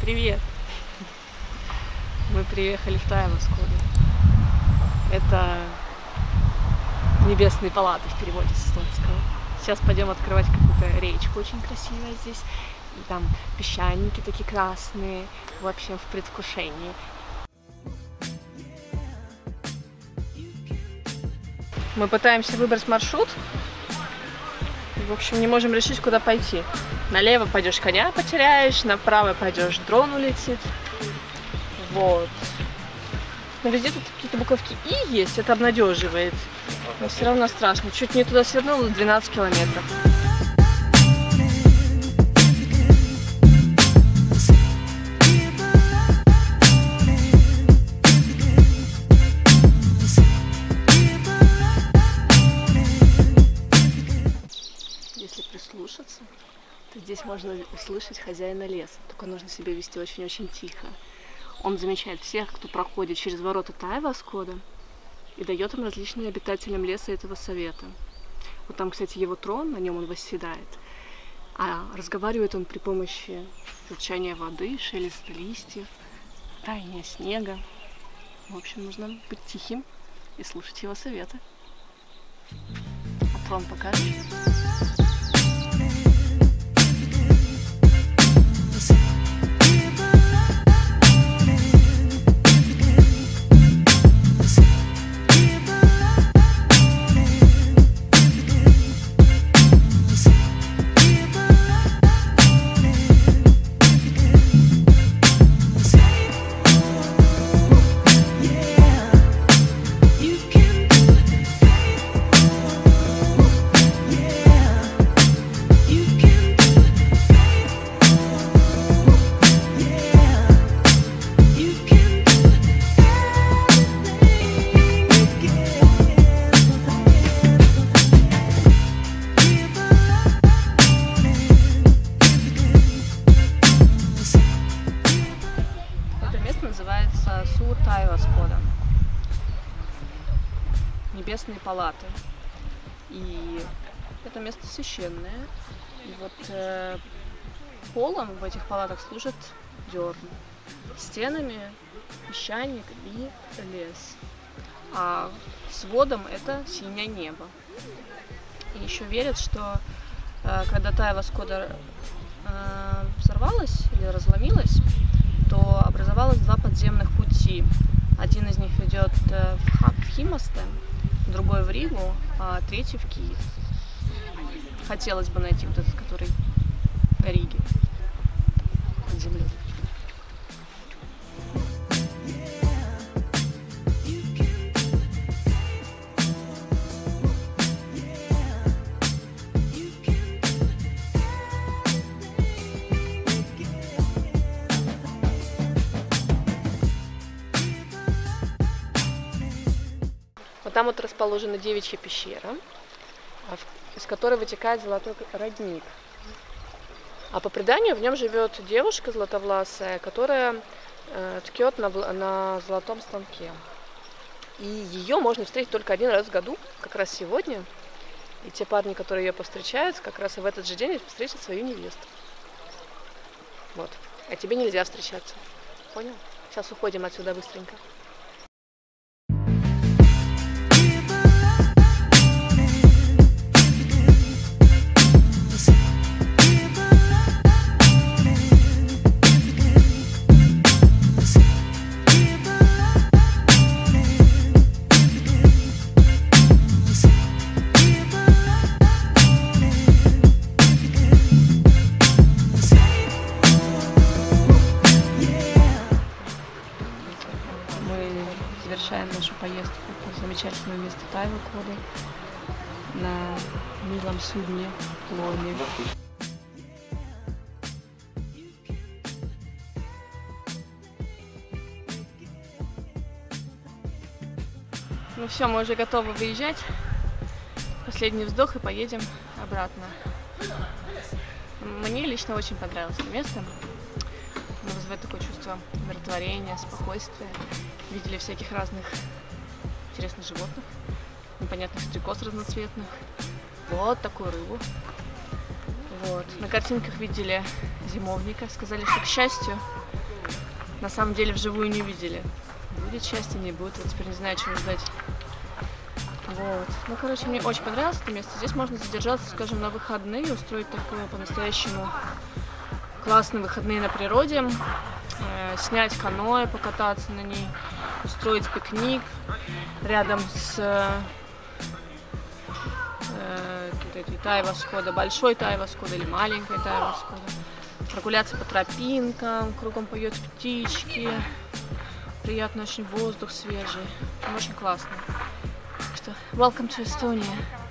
Привет! Мы приехали в Тайваскоду. Это небесные палаты в переводе с эстонского. Сейчас пойдем открывать какую-то речку, очень красивая здесь. И там песчаники такие красные, в общем, в предвкушении. Мы пытаемся выбрать маршрут. В общем, не можем решить, куда пойти. Налево пойдешь, коня потеряешь, направо пойдешь, дрон улетит. Вот. Но везде тут какие-то буковки «и» есть, это обнадеживает. Но все равно страшно. Чуть не туда свернула, 12 километров. Если прислушаться, то здесь можно услышать хозяина леса. Только нужно себя вести очень-очень тихо. Он замечает всех, кто проходит через ворота Таэваскода, и дает им различные обитателям леса этого совета. Вот там, кстати, его трон, на нем он восседает, а разговаривает он при помощи журчания воды, шелеста листьев, таяния снега. В общем, нужно быть тихим и слушать его советы. А трон покажет. Небесные палаты, и это место священное, и вот полом в этих палатах служит дерн, стенами песчаник и лес, а сводом это синее небо. И еще верят, что когда Таэваскода взорвалась или разломилась, то образовалось два подземных пути. Один из них ведет в Химосте, другой в Ригу, а третий в Киев. Хотелось бы найти вот этот, который в Риге, под землей. Там вот расположена девичья пещера, из которой вытекает золотой родник. А по преданию в нем живет девушка златовласая, которая ткет на золотом станке. И ее можно встретить только один раз в году, как раз сегодня. И те парни, которые ее повстречают, как раз и в этот же день встретят свою невесту. Вот. А тебе нельзя встречаться. Понял? Сейчас уходим отсюда быстренько. Нашу поездку по замечательному месту Таэваскода на милом судне Лоне. Ну все, мы уже готовы выезжать. Последний вздох и поедем обратно. Мне лично очень понравилось это место. вызывает такое чувство умиротворения, спокойствия. Видели всяких разных интересных животных, непонятных стрекоз разноцветных. Вот такую рыбу. Вот. На картинках видели зимовника. Сказали, что, к счастью, на самом деле вживую не видели. Будет счастье, не будет. Вот теперь не знаю, чего ждать. Вот. Ну, короче, мне очень понравилось это место. Здесь можно задержаться, скажем, на выходные, устроить такое по-настоящему классные выходные на природе, снять каноэ, покататься на ней, устроить пикник рядом с Тайваскода, большой Тайваскода или маленькой Тайваскода, прогуляться по тропинкам, кругом поют птички, приятный очень воздух свежий, очень классно. Так что, welcome to Estonia!